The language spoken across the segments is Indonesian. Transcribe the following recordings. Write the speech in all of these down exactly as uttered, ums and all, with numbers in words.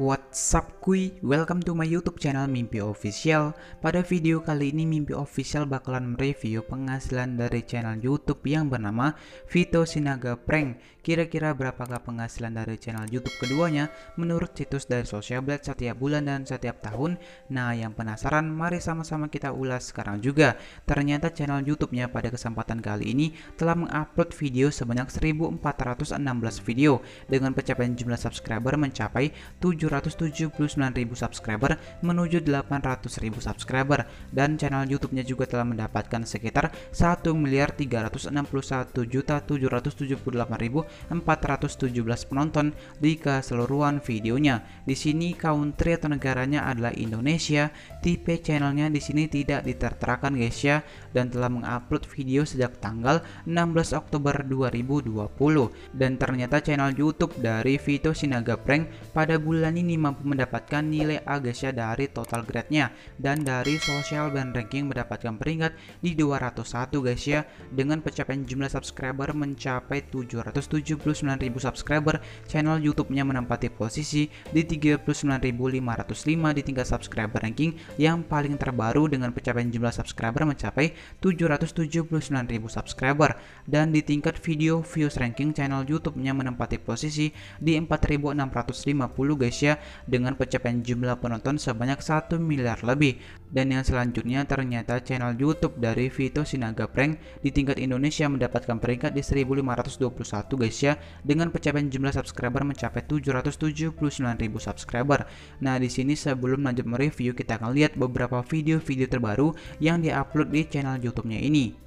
What's up kuy, welcome to my YouTube channel Mimpi Official. Pada video kali ini Mimpi Official bakalan mereview penghasilan dari channel YouTube yang bernama Vito Sinaga Prank. Kira-kira berapakah penghasilan dari channel YouTube keduanya menurut situs dari Social Blade setiap bulan dan setiap tahun? Nah, yang penasaran mari sama-sama kita ulas sekarang juga. Ternyata channel YouTube-nya pada kesempatan kali ini telah mengupload video sebanyak seribu empat ratus enam belas video dengan pencapaian jumlah subscriber mencapai tujuh ratus tujuh puluh sembilan ribu subscriber menuju delapan ratus ribu subscriber, dan channel YouTube-nya juga telah mendapatkan sekitar satu miliar tiga ratus enam puluh satu juta tujuh ratus tujuh puluh delapan ribu empat ratus tujuh belas penonton di keseluruhan videonya. Di sini country atau negaranya adalah Indonesia. Tipe channelnya di sini tidak diterterakan guys ya, dan telah mengupload video sejak tanggal enam belas Oktober dua ribu dua puluh. Dan ternyata channel YouTube dari Vito Sinaga Prank pada bulan ini mampu mendapatkan nilai A guys ya dari total grade-nya, dan dari Social Blade ranking mendapatkan peringkat di dua ratus satu guys ya, dengan pencapaian jumlah subscriber mencapai tujuh ratus tujuh puluh sembilan ribu subscriber. Channel YouTube-nya menempati posisi di tiga puluh sembilan ribu lima ratus lima di tingkat subscriber ranking yang paling terbaru dengan pencapaian jumlah subscriber mencapai tujuh ratus tujuh puluh sembilan ribu subscriber, dan di tingkat video views ranking channel YouTube-nya menempati posisi di empat ribu enam ratus lima puluh guys ya, dengan pencapaian jumlah penonton sebanyak satu miliar lebih. Dan yang selanjutnya ternyata channel YouTube dari Vito Sinaga Prank di tingkat Indonesia mendapatkan peringkat di seribu lima ratus dua puluh satu guys ya, dengan pencapaian jumlah subscriber mencapai tujuh ratus tujuh puluh sembilan ribu subscriber. Nah, di sini sebelum lanjut mereview kita akan lihat beberapa video-video terbaru yang diupload di channel YouTube-nya ini.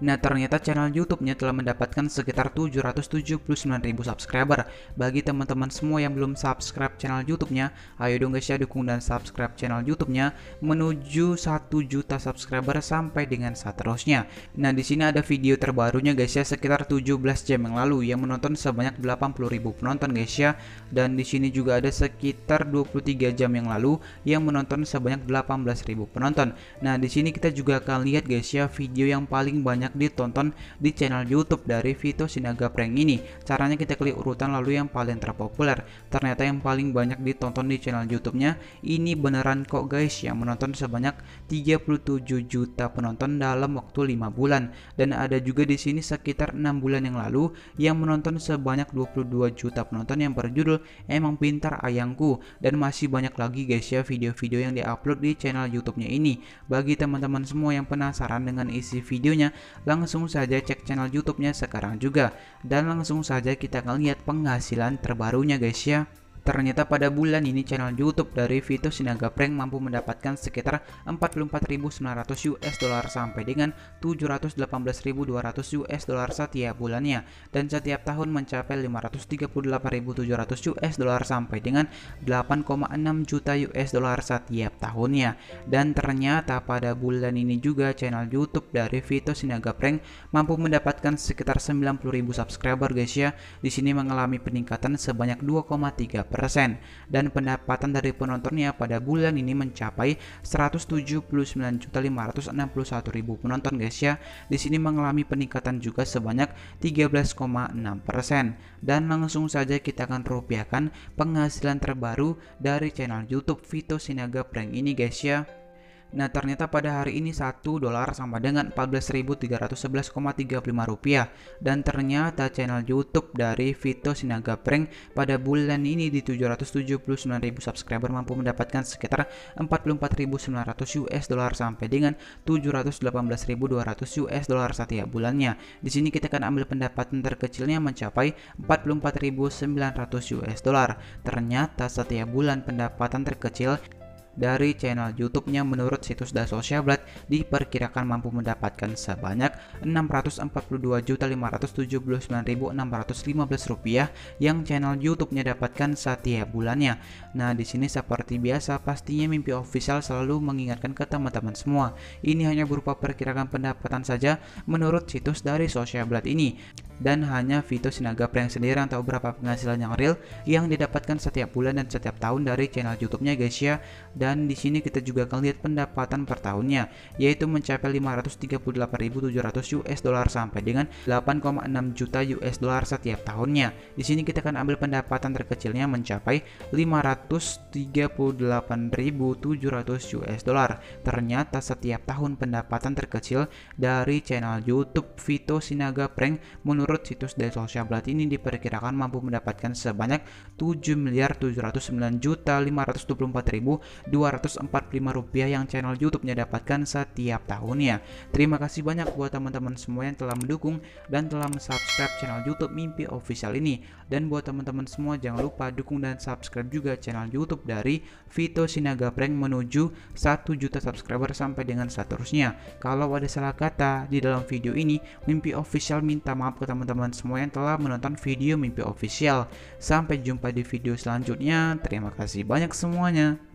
Nah, ternyata channel YouTube-nya telah mendapatkan sekitar tujuh ratus tujuh puluh sembilan ribu subscriber. Bagi teman-teman semua yang belum subscribe channel YouTube-nya, ayo dong guys ya dukung dan subscribe channel YouTube-nya menuju satu juta subscriber sampai dengan seterusnya. Nah, di sini ada video terbarunya guys ya sekitar tujuh belas jam yang lalu yang menonton sebanyak delapan puluh ribu penonton guys ya, dan di sini juga ada sekitar dua puluh tiga jam yang lalu yang menonton sebanyak delapan belas ribu penonton. Nah, di sini kita juga akan lihat guys ya video yang paling banyak ditonton di channel YouTube dari Vito Sinaga Prank ini. Caranya kita klik urutan lalu yang paling terpopuler. Ternyata yang paling banyak ditonton di channel YouTube-nya ini beneran kok guys, yang menonton sebanyak tiga puluh tujuh juta penonton dalam waktu lima bulan. Dan ada juga di sini sekitar enam bulan yang lalu yang menonton sebanyak dua puluh dua juta penonton yang berjudul Emang Pintar Ayangku, dan masih banyak lagi guys ya video-video yang diupload di channel YouTube-nya ini. Bagi teman-teman semua yang penasaran dengan isi videonya, langsung saja cek channel YouTube-nya sekarang juga, dan langsung saja kita akan lihat penghasilan terbarunya guys ya. Ternyata pada bulan ini channel YouTube dari Vito Sinaga Prank mampu mendapatkan sekitar empat puluh empat ribu sembilan ratus U S D sampai dengan tujuh ratus delapan belas ribu dua ratus U S D setiap bulannya, dan setiap tahun mencapai lima ratus tiga puluh delapan ribu tujuh ratus U S D sampai dengan delapan koma enam juta U S D setiap tahunnya. Dan ternyata pada bulan ini juga channel YouTube dari Vito Sinaga Prank mampu mendapatkan sekitar sembilan puluh ribu subscriber guys ya. Di sini mengalami peningkatan sebanyak dua koma tiga persen, dan pendapatan dari penontonnya pada bulan ini mencapai seratus tujuh puluh sembilan juta lima ratus enam puluh satu ribu penonton guys ya. Di sini mengalami peningkatan juga sebanyak tiga belas koma enam persen. Dan langsung saja kita akan rupiahkan penghasilan terbaru dari channel YouTube Vito Sinaga Prank ini guys ya. Nah, ternyata pada hari ini satu dolar sama dengan empat belas ribu tiga ratus sebelas koma tiga puluh lima rupiah, dan ternyata channel YouTube dari Vito Sinaga Prank pada bulan ini di tujuh ratus tujuh puluh sembilan ribu subscriber mampu mendapatkan sekitar empat puluh empat ribu sembilan ratus U S D sampai dengan tujuh ratus delapan belas ribu dua ratus U S D setiap bulannya. Di sini kita akan ambil pendapatan terkecilnya mencapai empat puluh empat ribu sembilan ratus U S D. Ternyata setiap bulan pendapatan terkecil dari channel YouTube-nya menurut situs The Social Blade diperkirakan mampu mendapatkan sebanyak enam ratus empat puluh dua juta lima ratus tujuh puluh sembilan ribu enam ratus lima belas rupiah yang channel YouTube-nya dapatkan setiap bulannya. Nah, di sini seperti biasa pastinya Mimpi Official selalu mengingatkan ke teman-teman semua, ini hanya berupa perkiraan pendapatan saja menurut situs dari Social Blade ini. dan hanya Vito Sinaga Prank sendiri yang tahu berapa penghasilan yang real yang didapatkan setiap bulan dan setiap tahun dari channel YouTube-nya, guys ya. Dan di sini kita juga akan lihat pendapatan per tahunnya, yaitu mencapai lima ratus tiga puluh delapan ribu tujuh ratus U S D sampai dengan delapan koma enam juta U S D setiap tahunnya. Di sini kita akan ambil pendapatan terkecilnya mencapai lima ratus tiga puluh delapan ribu tujuh ratus U S D. Ternyata setiap tahun pendapatan terkecil dari channel YouTube Vito Sinaga Prank menurut situs dari Social Blade ini diperkirakan mampu mendapatkan sebanyak tujuh miliar tujuh ratus sembilan juta lima ratus dua puluh empat ribu dua ratus empat puluh lima rupiah yang channel YouTube-nya dapatkan setiap tahunnya. Terima kasih banyak buat teman-teman semua yang telah mendukung dan telah mensubscribe channel YouTube Mimpi Official ini. Dan buat teman-teman semua jangan lupa dukung dan subscribe juga channel YouTube dari Vito Sinaga Prank menuju satu juta subscriber sampai dengan seterusnya. Kalau ada salah kata di dalam video ini, Mimpi Official minta maaf ke teman-teman semua yang telah menonton video Mimpi Official. Sampai jumpa di video selanjutnya. Terima kasih banyak semuanya.